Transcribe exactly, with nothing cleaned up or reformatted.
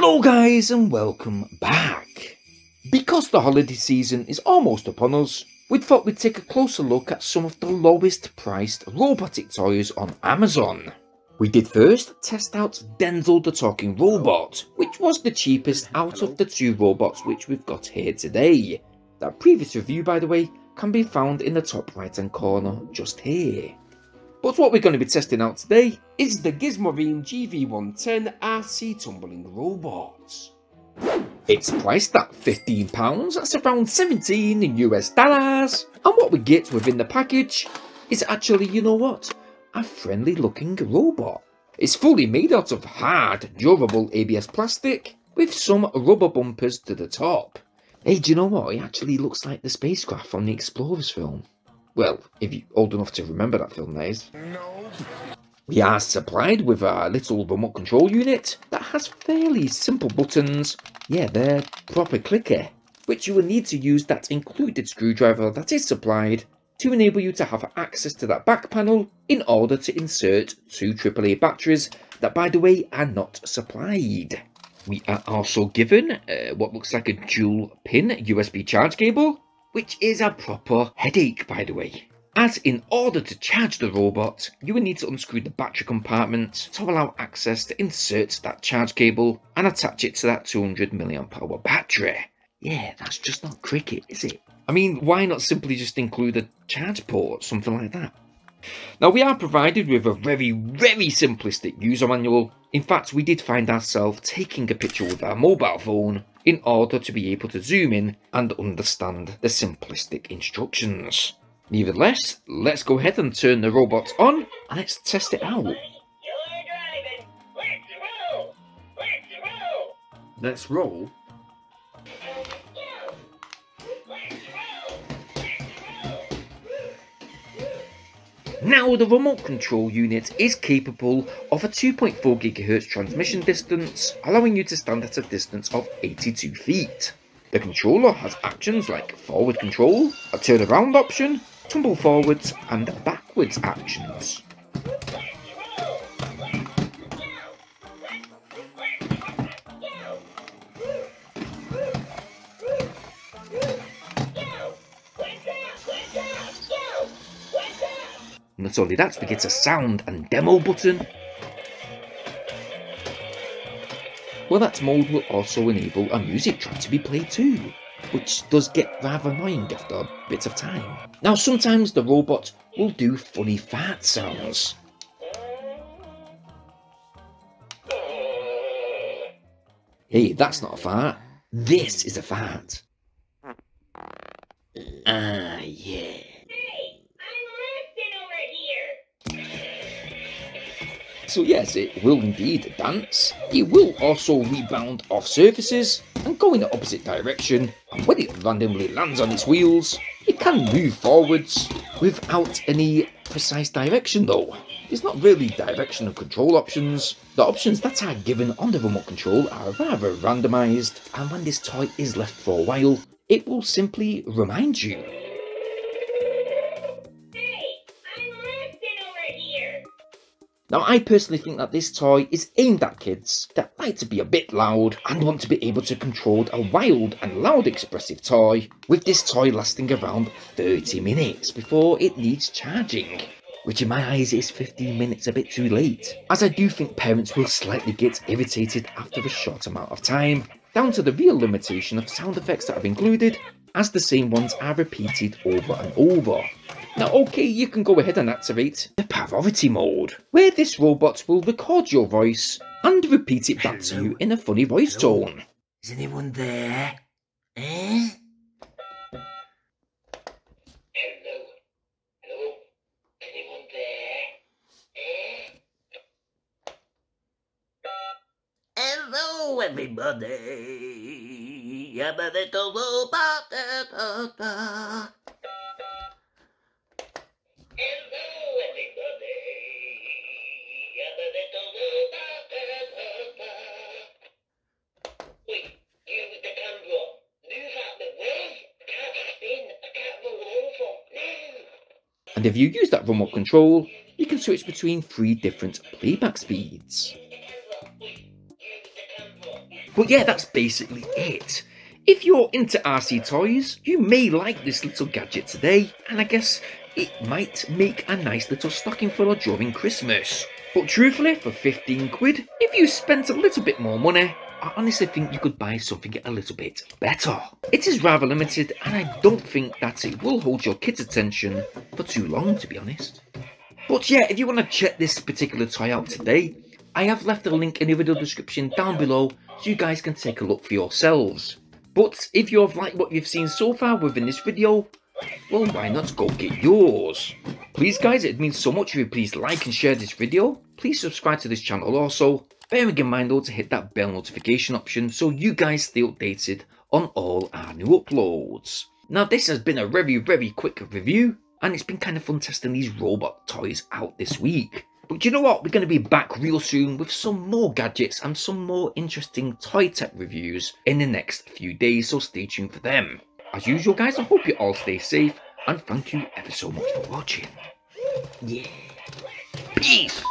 Hello guys and welcome back. Because the holiday season is almost upon us, we thought we'd take a closer look at some of the lowest priced robotic toys on Amazon. We did first test out Denzel the Talking Robot, which was the cheapest out of the two robots which we've got here today. That previous review, by the way, can be found in the top right hand corner just here. But what we're going to be testing out today is the GizmoVine G V one ten R C Tumbling Robot. It's priced at fifteen pounds, that's around seventeen US dollars, and what we get within the package is actually, you know what, a friendly looking robot. It's fully made out of hard, durable A B S plastic with some rubber bumpers to the top. Hey, do you know what, it actually looks like the spacecraft from the Explorers film. Well, if you're old enough to remember that film, that is. No. We are supplied with a little remote control unit that has fairly simple buttons. Yeah, they're proper clicky. Which you will need to use that included screwdriver that is supplied to enable you to have access to that back panel in order to insert two triple A batteries that, by the way, are not supplied. We are also given uh, what looks like a dual pin U S B charge cable, which is a proper headache, by the way, as in order to charge the robot you will need to unscrew the battery compartment to allow access to insert that charge cable and attach it to that two hundred milliamp hour battery. Yeah, that's just not cricket, is it? I mean, why not simply just include a charge port, something like that? Now, we are provided with a very very simplistic user manual. In fact, we did find ourselves taking a picture with our mobile phone in order to be able to zoom in and understand the simplistic instructions. Nevertheless, let's go ahead and turn the robot on and let's test it out. You're driving. Let's roll. Let's roll. Let's roll. Now, the remote control unit is capable of a two point four gigahertz transmission distance, allowing you to stand at a distance of eighty-two feet. The controller has actions like forward control, a turn around option, tumble forwards and backwards actions. Not only that, we get a sound and demo button. Well, that mode will also enable a music track to be played too, which does get rather annoying after a bit of time. Now, sometimes the robot will do funny fart sounds. Hey, that's not a fart. This is a fart. Ah, yeah. So yes, it will indeed dance. It will also rebound off surfaces and go in the opposite direction, and when it randomly lands on its wheels, it can move forwards without any precise direction though. There's not really direction and control options. The options that are given on the remote control are rather randomised, and when this toy is left for a while, it will simply remind you. Now, I personally think that this toy is aimed at kids that like to be a bit loud and want to be able to control a wild and loud expressive toy, with this toy lasting around thirty minutes before it needs charging, which in my eyes is fifteen minutes a bit too late, as I do think parents will slightly get irritated after a short amount of time, down to the real limitation of sound effects that I've included, as the same ones are repeated over and over. Now, okay, you can go ahead and activate the parody mode, where this robot will record your voice and repeat it back Hello. to you in a funny voice Hello. tone. Is anyone there? Eh? Hello. Hello. Anyone there? Eh? Hello, everybody. I'm a little robot. Da, da, da. And if you use that remote control, you can switch between three different playback speeds. But yeah, that's basically it. If you're into R C toys, you may like this little gadget today, and I guess it might make a nice little stocking filler during Christmas. But truthfully, for fifteen quid, if you spent a little bit more money, I honestly think you could buy something a little bit better. It is rather limited, and I don't think that it will hold your kid's attention for too long, to be honest. But yeah, if you want to check this particular toy out today, I have left a link in the video description down below so you guys can take a look for yourselves. But if you have liked what you've seen so far within this video, well, why not go get yours? Please guys, it means so much if you please like and share this video. Please subscribe to this channel also, bearing in mind though to hit that bell notification option so you guys stay updated on all our new uploads. Now this has been a very very quick review, and it's been kind of fun testing these robot toys out this week. But you know what, we're going to be back real soon with some more gadgets and some more interesting toy tech reviews in the next few days, so stay tuned for them. As usual guys, I hope you all stay safe, and thank you ever so much for watching. Yeah. Peace!